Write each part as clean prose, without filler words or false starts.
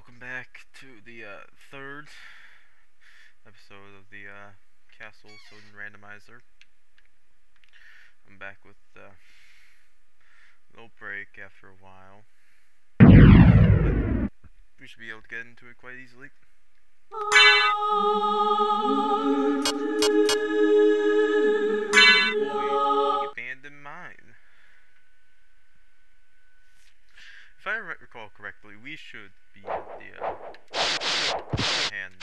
Welcome back to the third episode of the Castlevania SotN Randomizer. I'm back with a little break after a while. But we should be able to get into it quite easily. Boy, abandoned mine. If I recall correctly, we should be at the hand.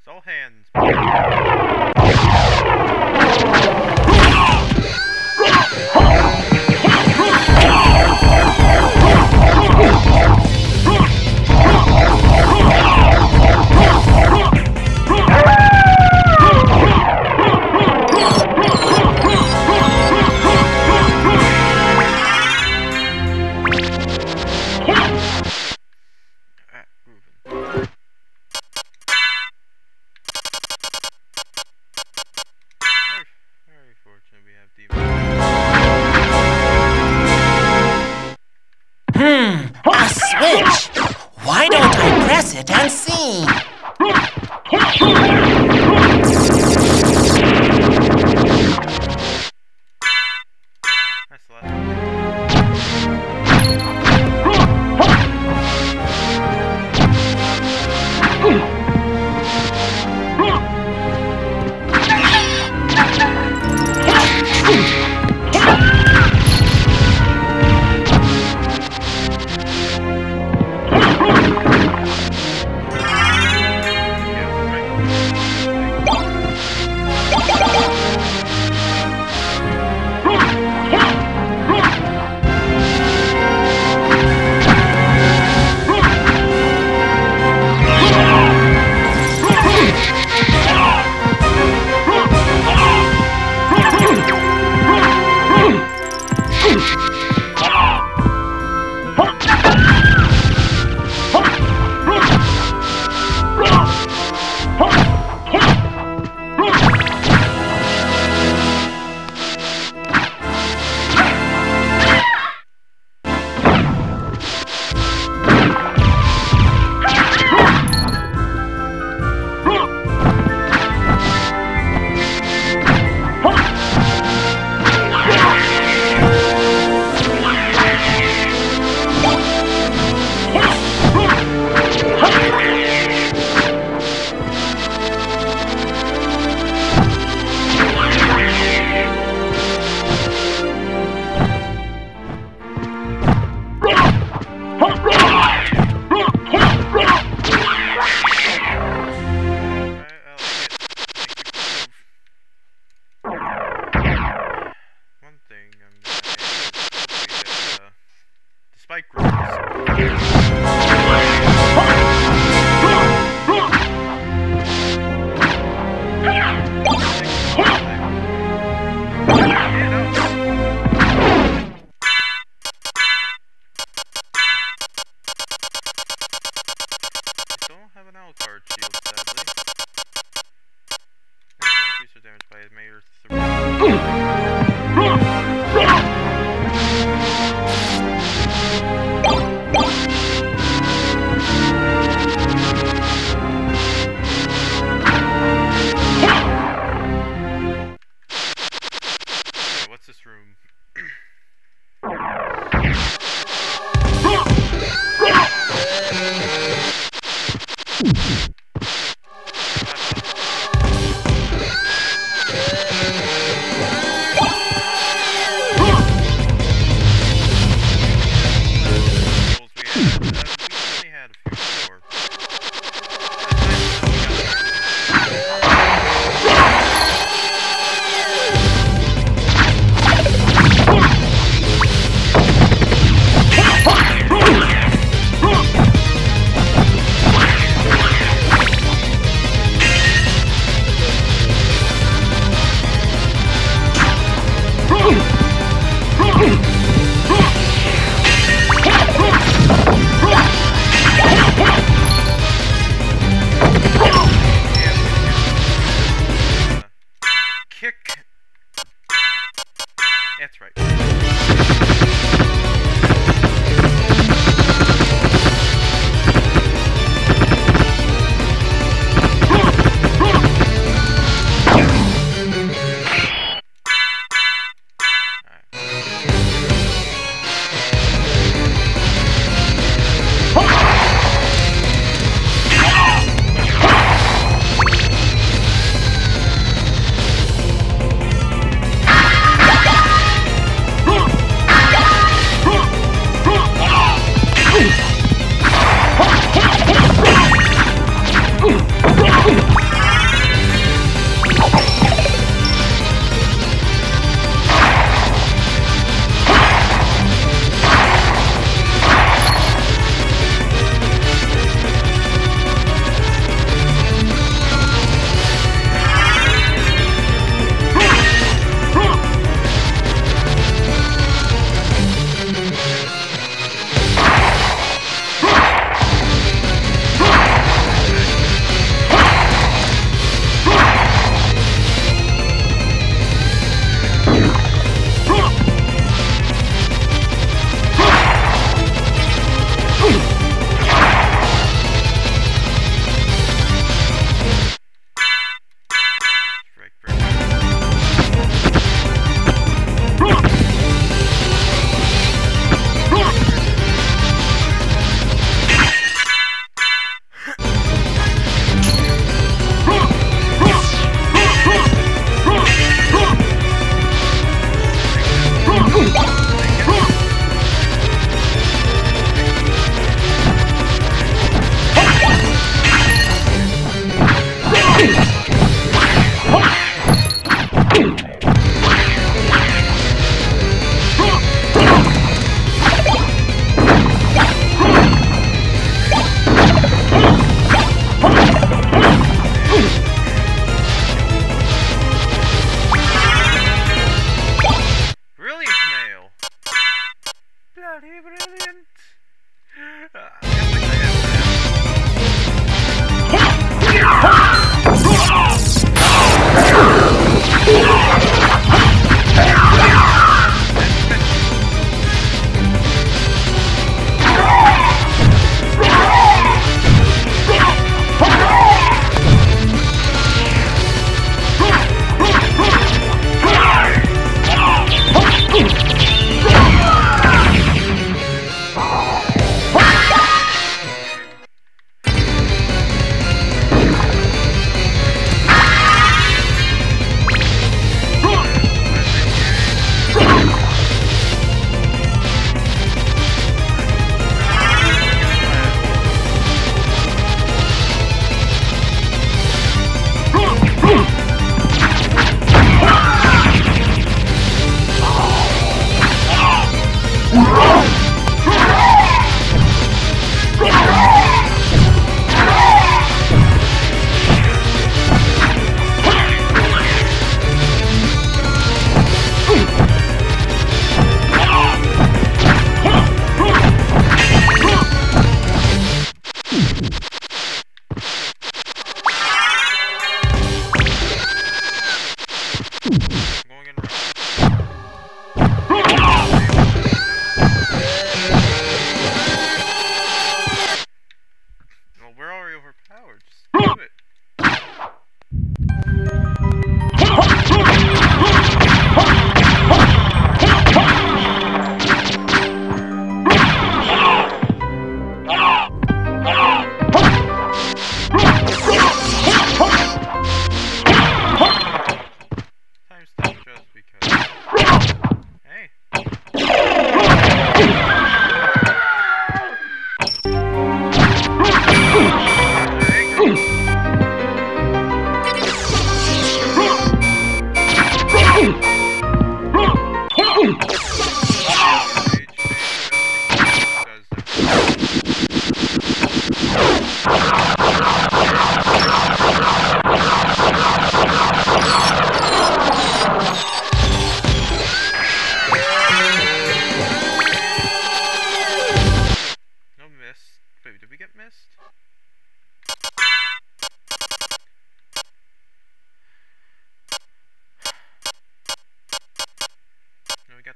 It's all hands.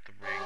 the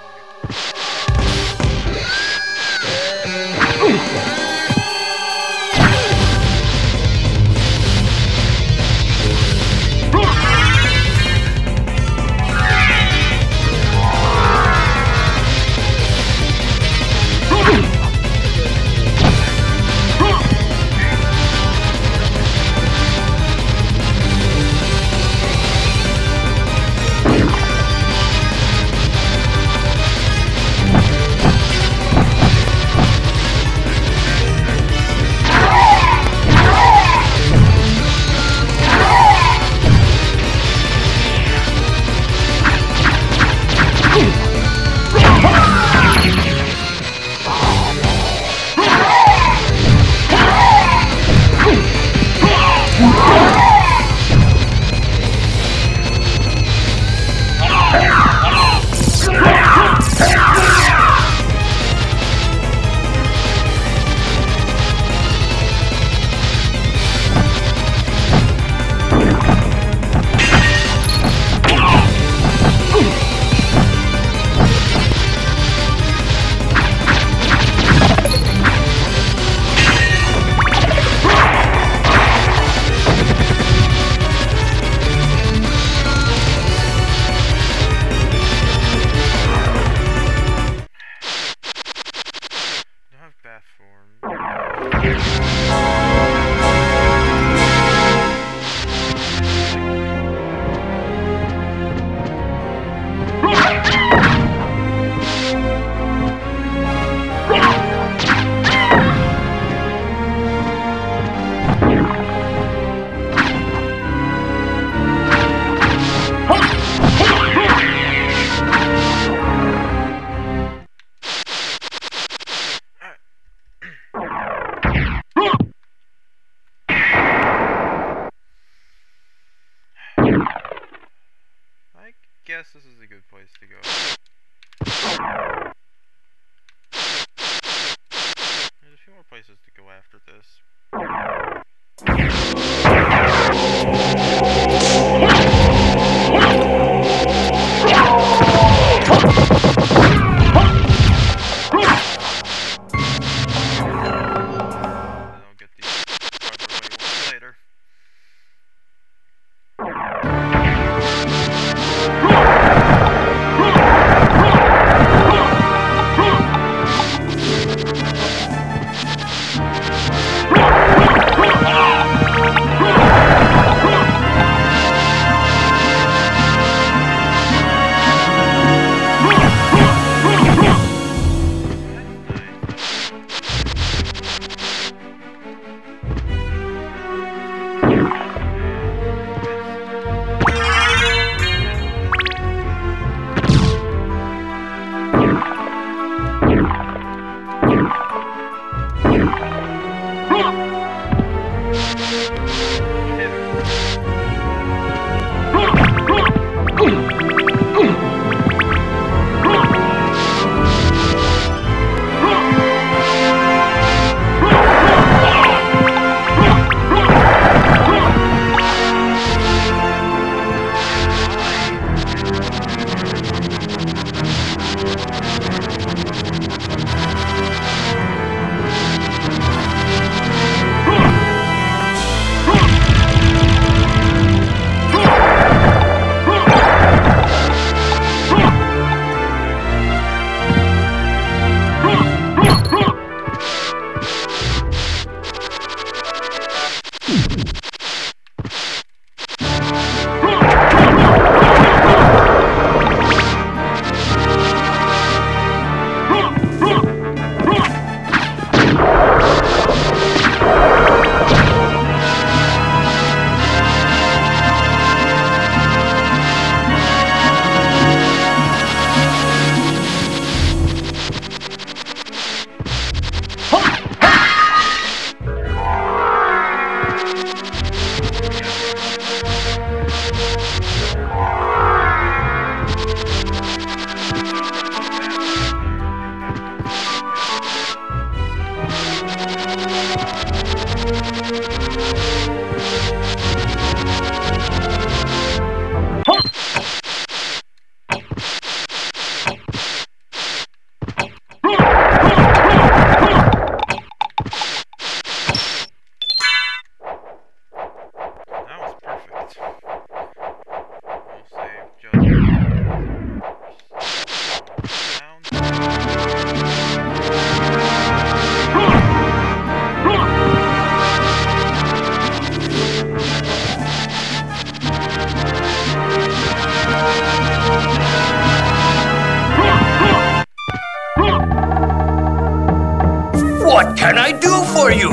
can I do for you?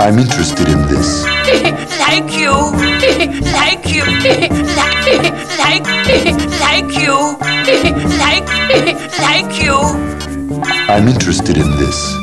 I'm interested in this. Like you. Like you. Like you. Like you. I'm interested in this.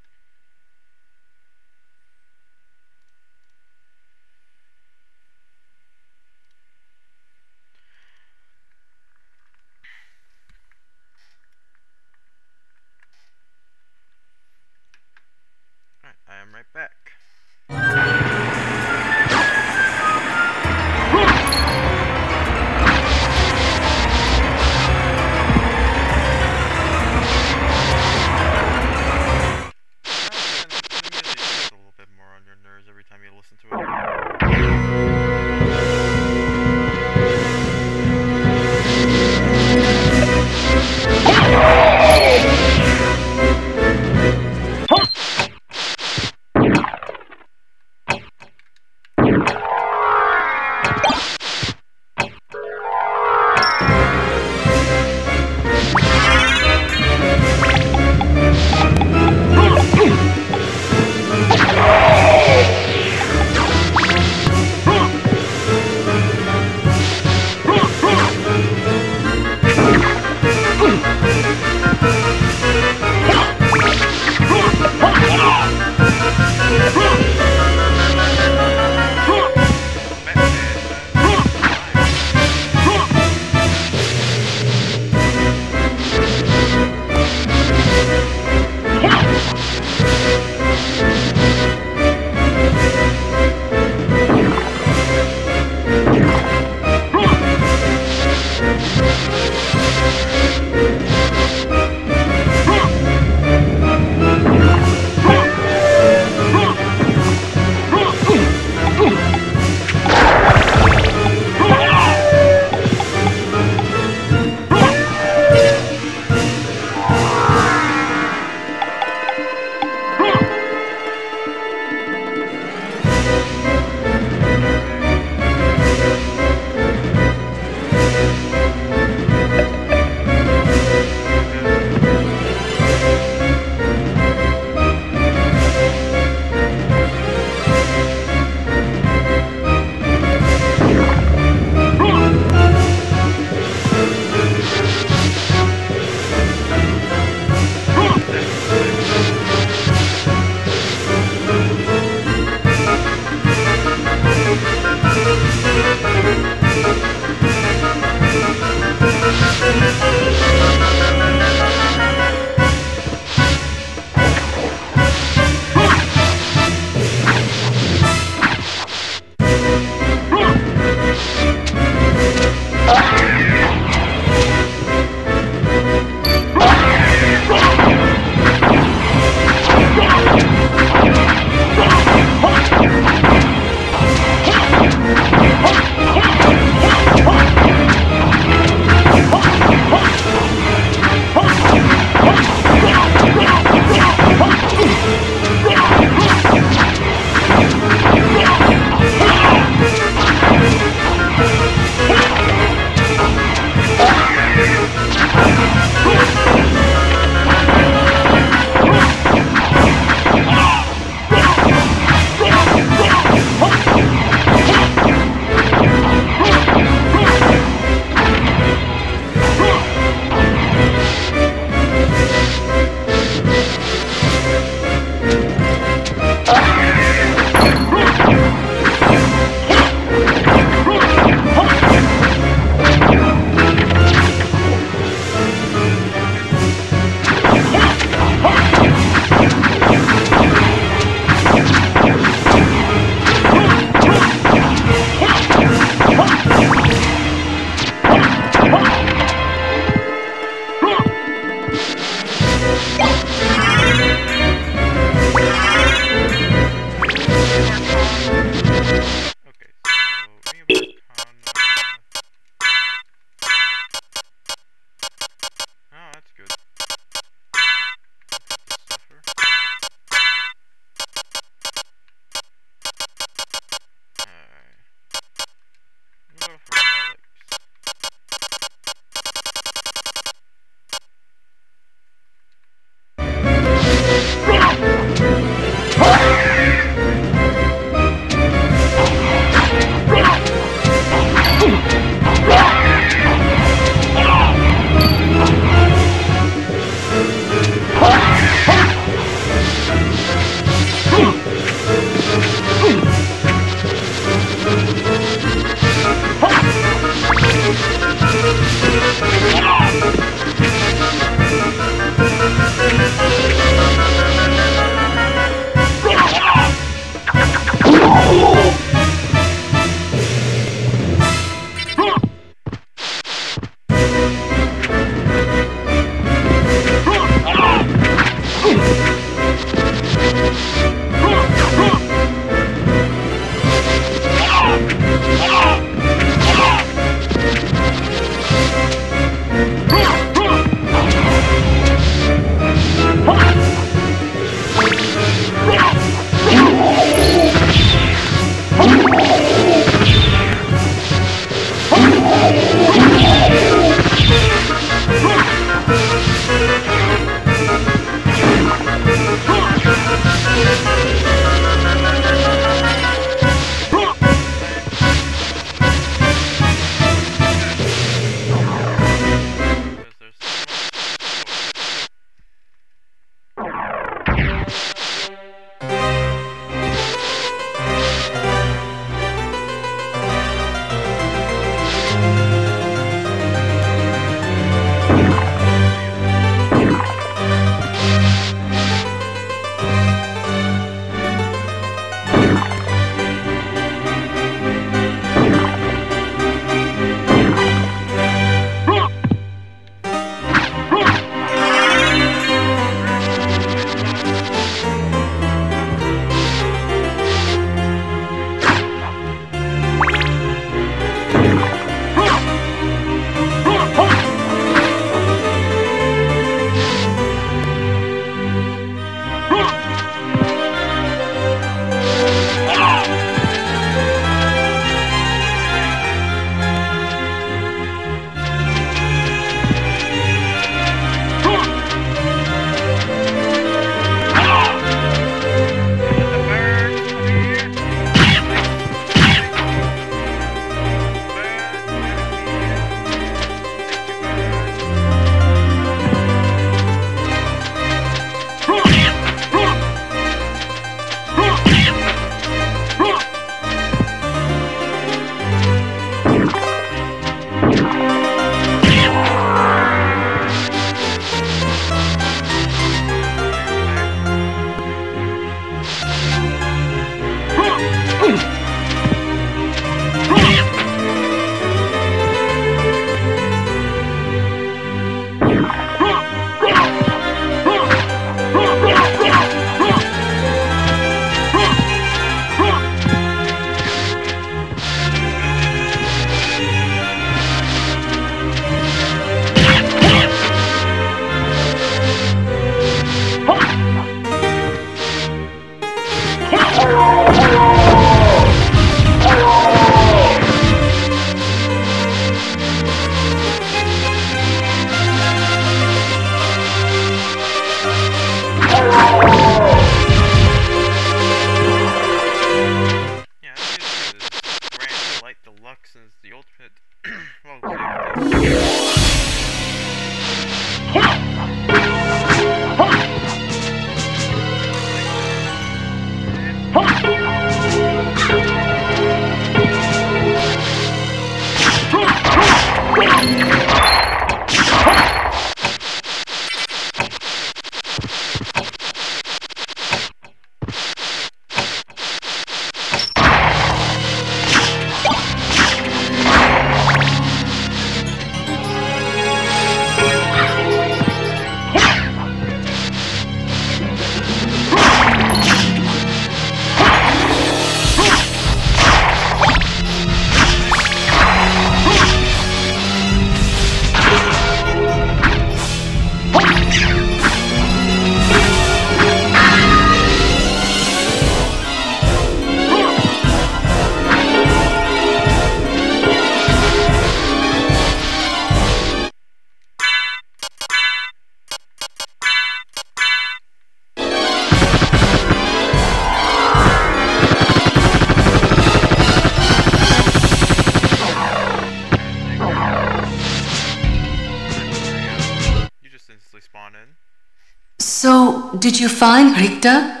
So, did you find Richter?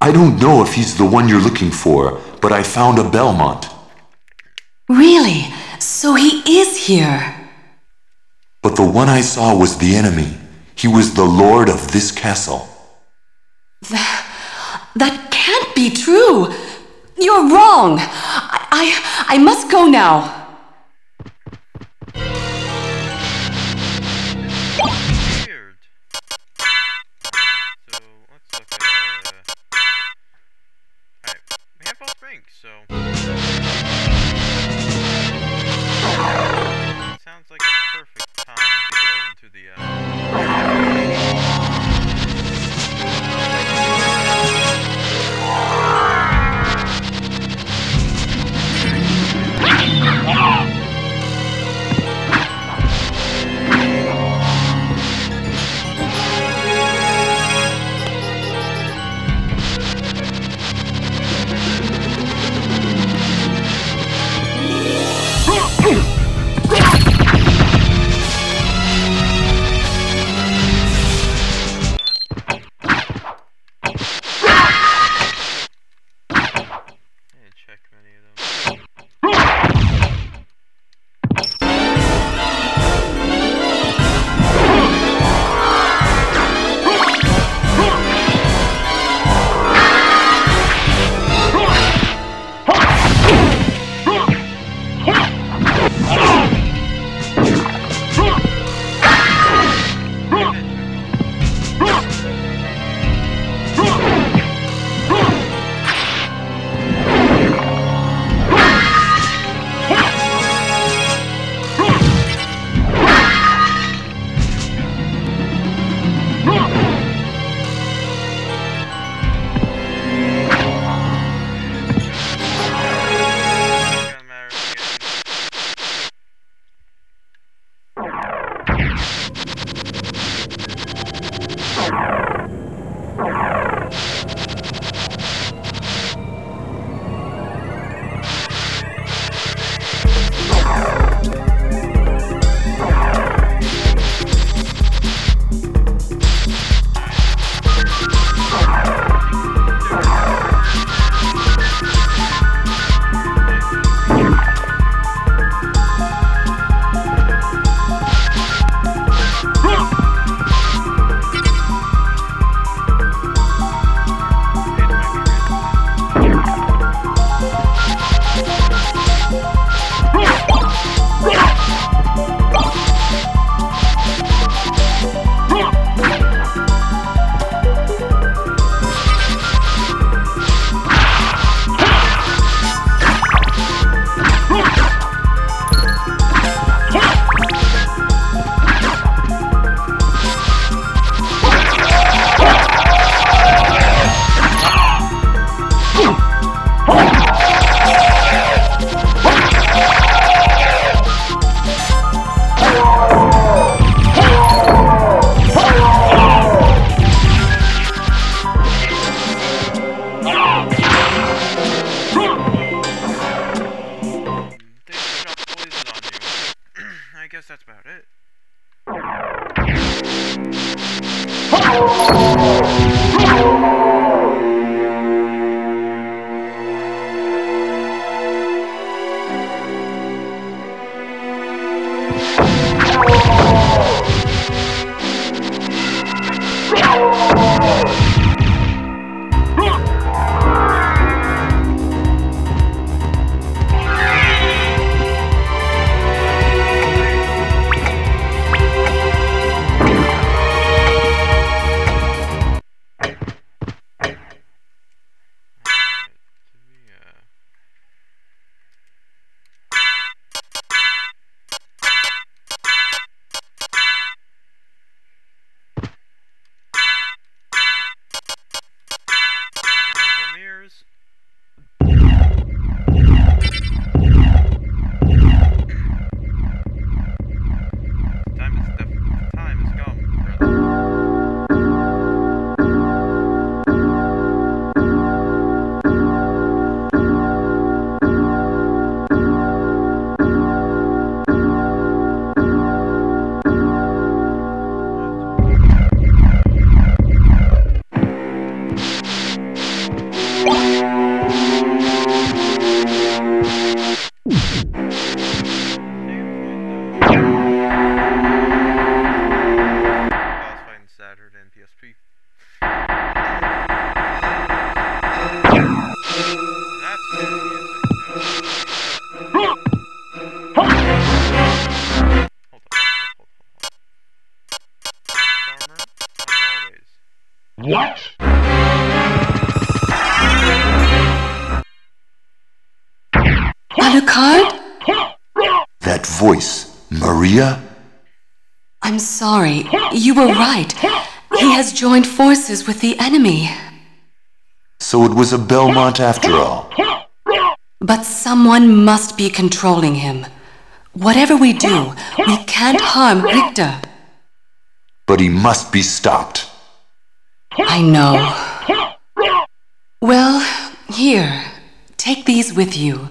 I don't know if he's the one you're looking for, but I found a Belmont. Really? So he is here. But the one I saw was the enemy. He was the lord of this castle. That can't be true. You're wrong. I must go now. Saturn and PSP. What? Alucard? That voice, Maria? I'm sorry. You were right. He has joined forces with the enemy. So it was a Belmont after all. But someone must be controlling him. Whatever we do, we can't harm Richter. But he must be stopped. I know. Well, here, take these with you.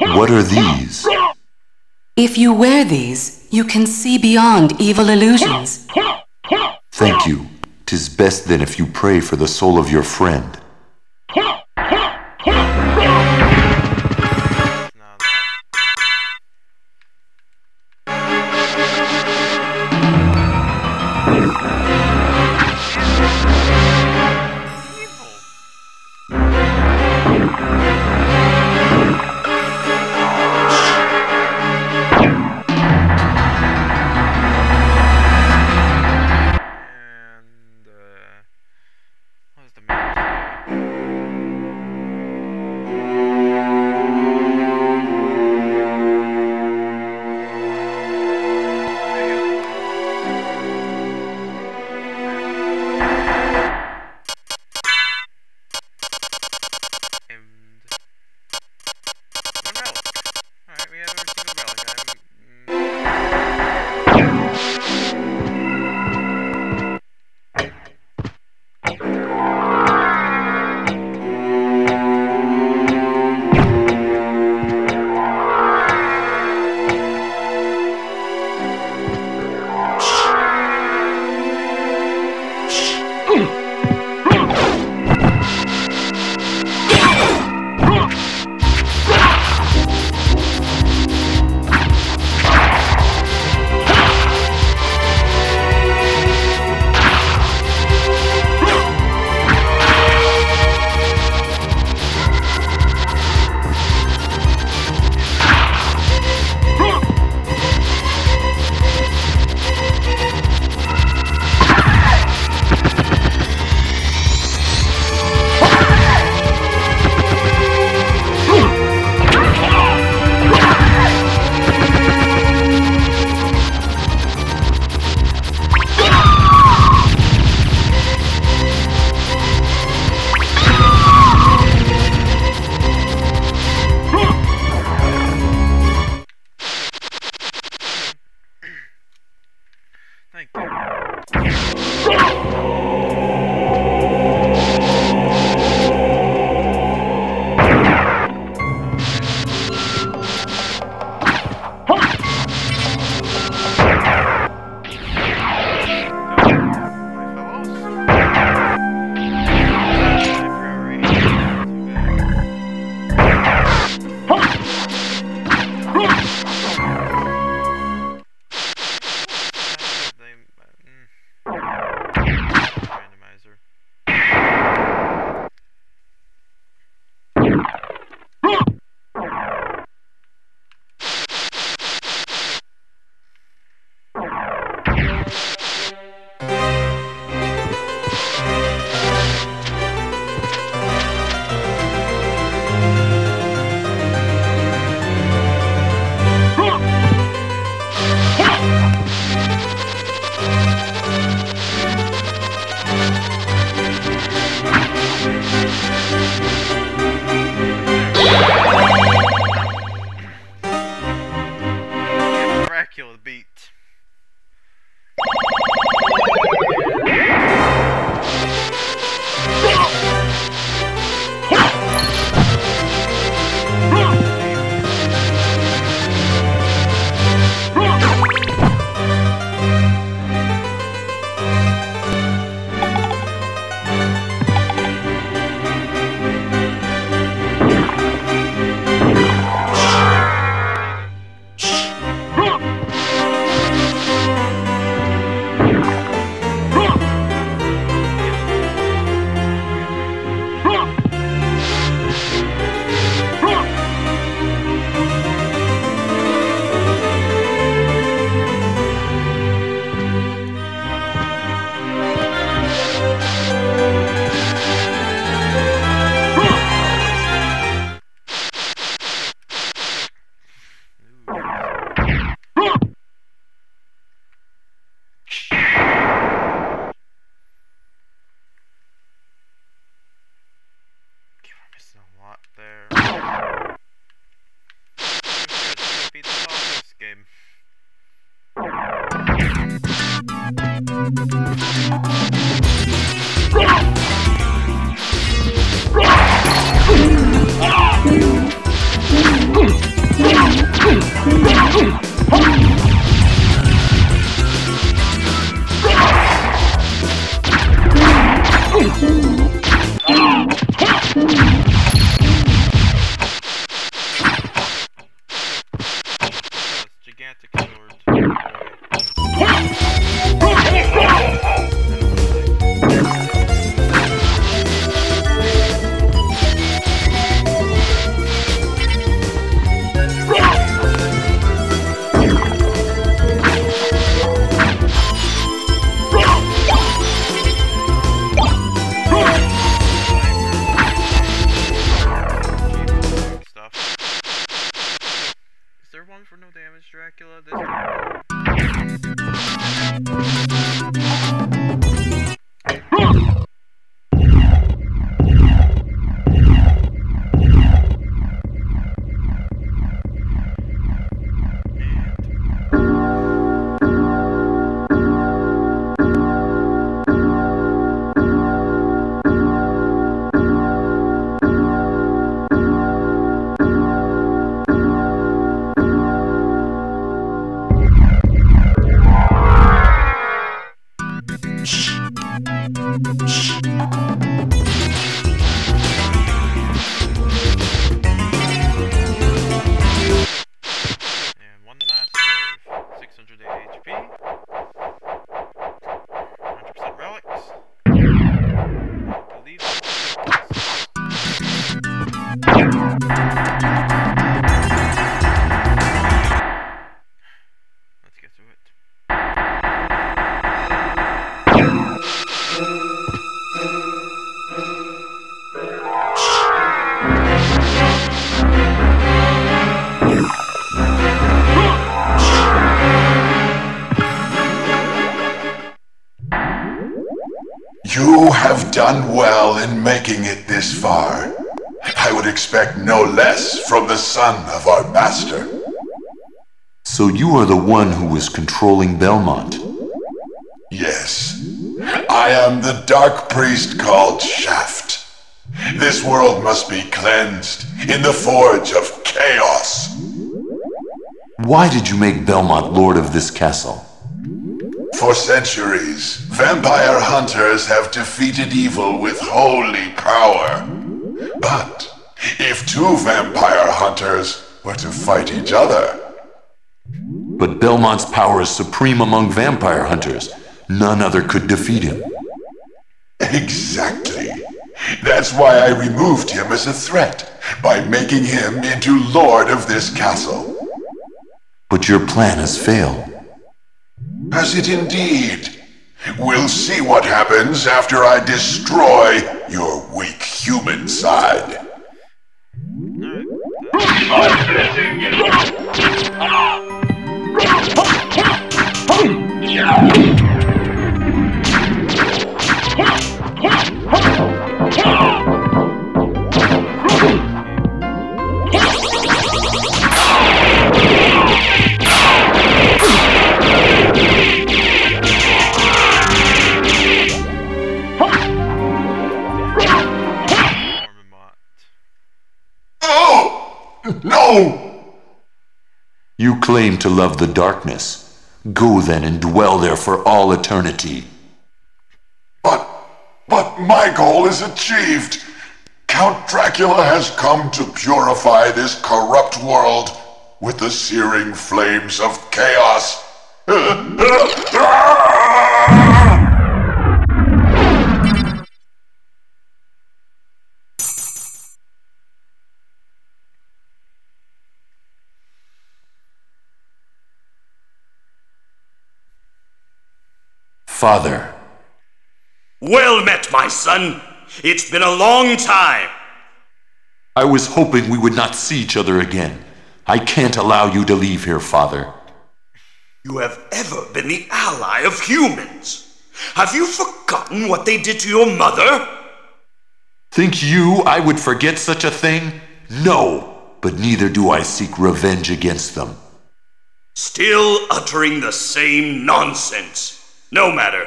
What are these? If you wear these, you can see beyond evil illusions. Thank you. 'Tis best then if you pray for the soul of your friend. You have done well in making it this far. I would expect no less from the son of our master. So you are the one who was controlling Belmont? Yes. I am the dark priest called Shaft. This world must be cleansed in the forge of chaos. Why did you make Belmont lord of this castle? For centuries, vampire hunters have defeated evil with holy power. But if two vampire hunters were to fight each other... But Belmont's power is supreme among vampire hunters. None other could defeat him. Exactly. That's why I removed him as a threat, by making him into lord of this castle. But your plan has failed. Has it indeed? We'll see what happens after I destroy your weak human side. No! You claim to love the darkness. Go then and dwell there for all eternity. But my goal is achieved. Count Dracula has come to purify this corrupt world with the searing flames of chaos. Father. Well met, my son. It's been a long time. I was hoping we would not see each other again. I can't allow you to leave here, Father. You have ever been the ally of humans. Have you forgotten what they did to your mother? Think you I would forget such a thing? No, but neither do I seek revenge against them. Still uttering the same nonsense. No matter.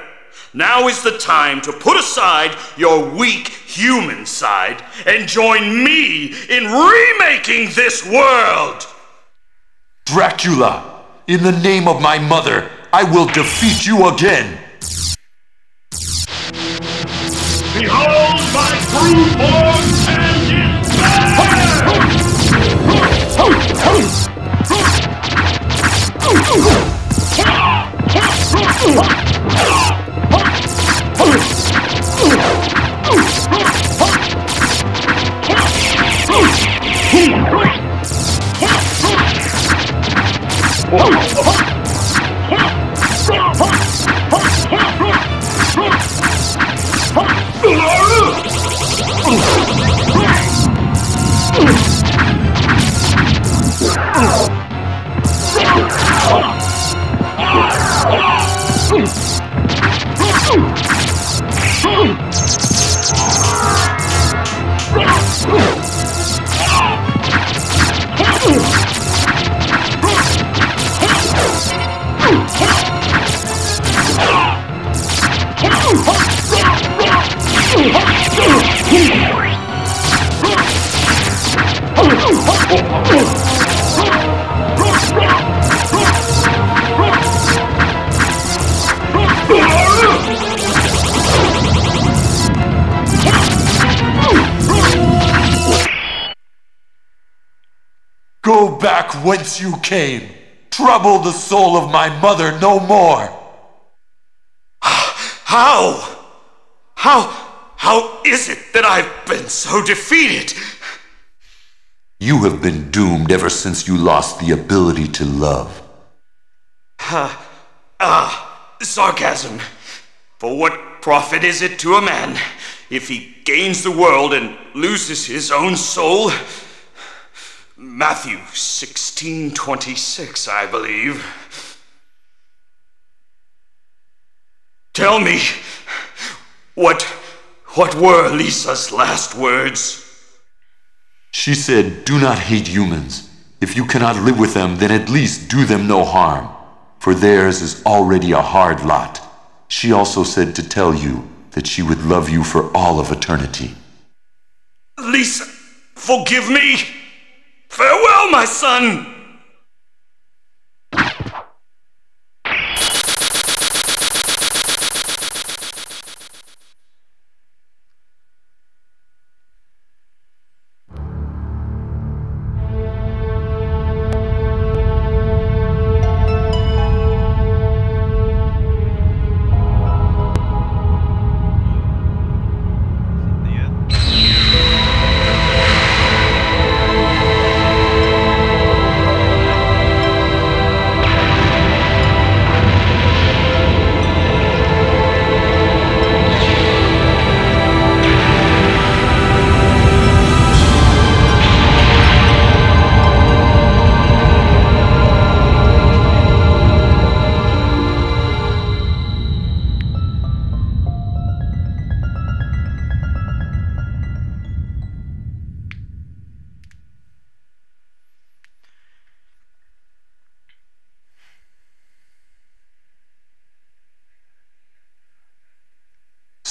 Now is the time to put aside your weak human side and join me in remaking this world! Dracula, in the name of my mother, I will defeat you again! Behold my true form and its Go back whence you came. Trouble the soul of my mother no more. How is it that I've been so defeated? You have been doomed ever since you lost the ability to love. Sarcasm. For what profit is it to a man if he gains the world and loses his own soul? Matthew 16:26, I believe. Tell me, what were Lisa's last words? She said, "Do not hate humans. If you cannot live with them, then at least do them no harm, for theirs is already a hard lot." She also said to tell you that she would love you for all of eternity. Lisa, forgive me! Farewell, my son!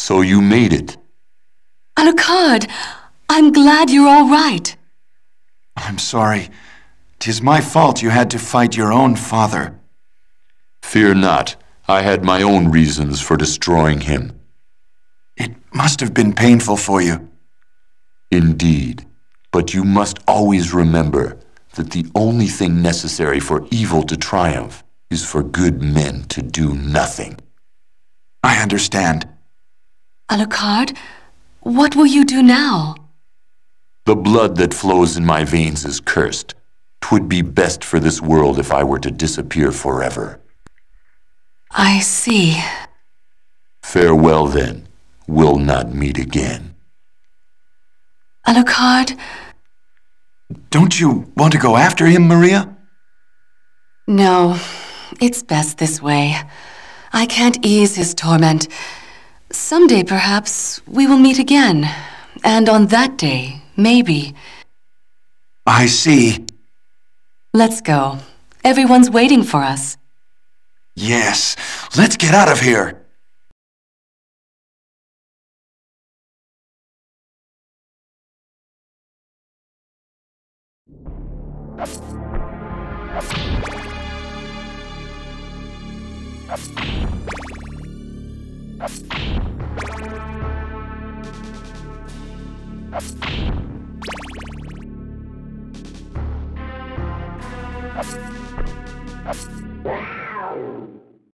So you made it. Alucard, I'm glad you're all right. I'm sorry. 'Tis my fault you had to fight your own father. Fear not. I had my own reasons for destroying him. It must have been painful for you. Indeed. But you must always remember that the only thing necessary for evil to triumph is for good men to do nothing. I understand. Alucard, what will you do now? The blood that flows in my veins is cursed. 'Twould be best for this world if I were to disappear forever. I see. Farewell then. We'll not meet again. Alucard? Don't you want to go after him, Maria? No. It's best this way. I can't ease his torment. Someday, perhaps, we will meet again. And on that day, maybe. I see. Let's go. Everyone's waiting for us. Yes. Let's get out of here.